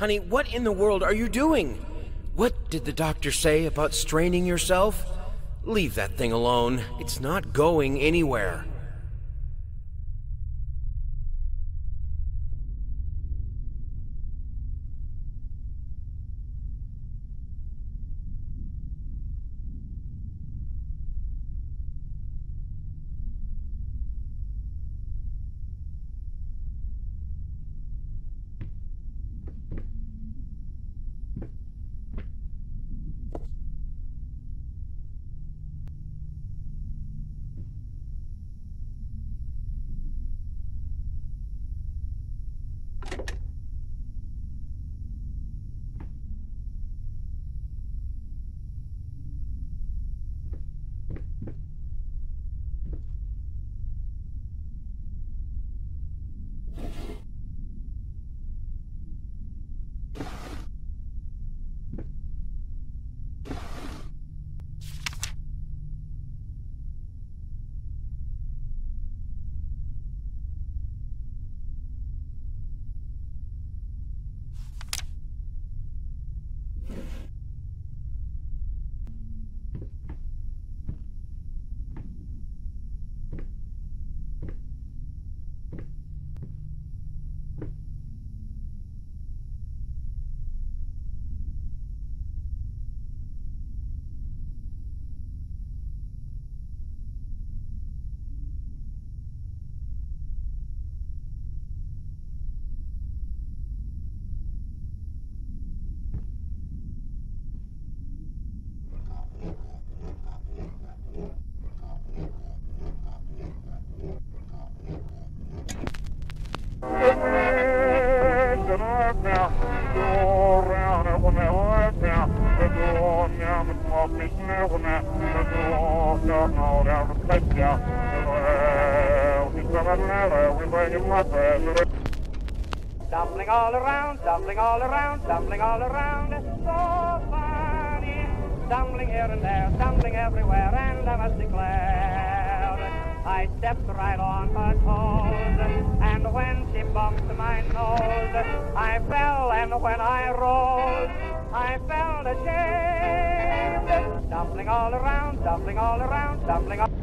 Honey, what in the world are you doing? What did the doctor say about straining yourself? Leave that thing alone. It's not going anywhere. Dumpling all around, dumpling all around, dumpling all around, it's so funny. Dumpling here and there, dumpling everywhere, and I must declare, I stepped right on her toes, and when she bumped my nose, I fell, and when I rolled, I felt ashamed. Dumpling all around, dumpling all around, dumpling all around.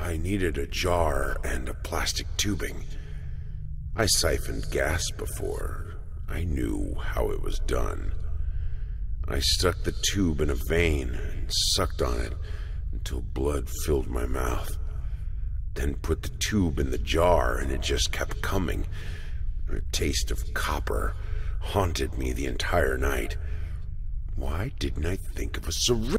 I needed a jar and a plastic tubing. I siphoned gas before. I knew how it was done. I stuck the tube in a vein and sucked on it until blood filled my mouth. Then put the tube in the jar and it just kept coming. A taste of copper haunted me the entire night. Why didn't I think of a syringe?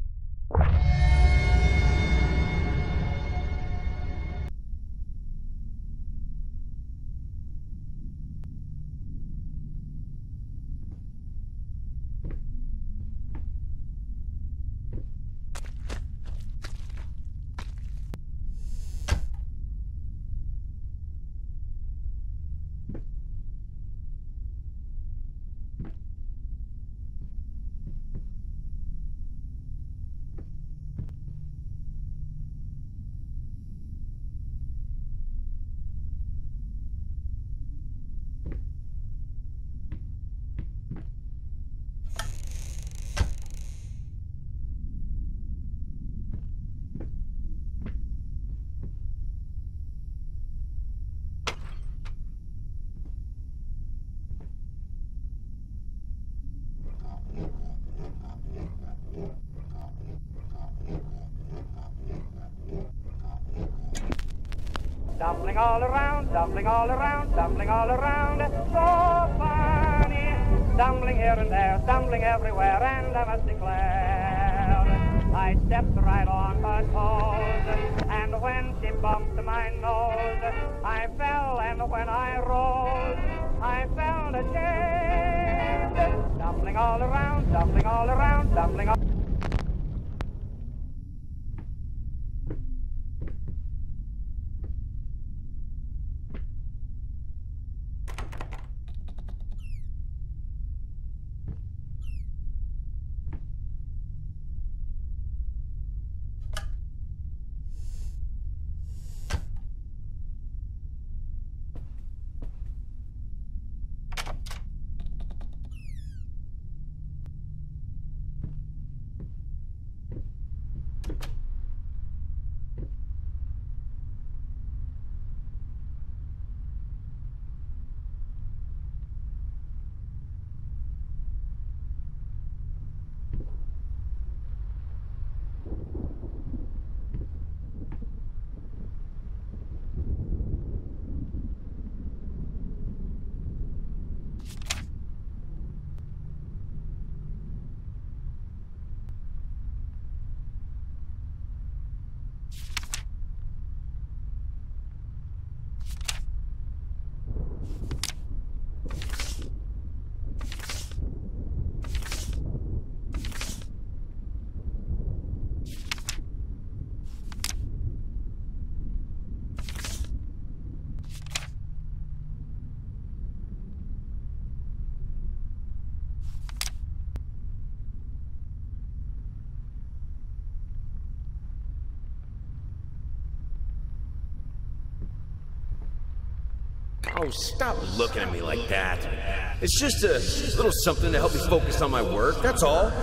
tumbling all around, so funny. Tumbling here and there, tumbling everywhere, and I must declare, I stepped right on her toes, and when she bumped my nose, I fell, and when I rose, I felt ashamed. Tumbling all around, tumbling all around. Oh, stop looking at me like that. It's just a little something to help me focus on my work, that's all.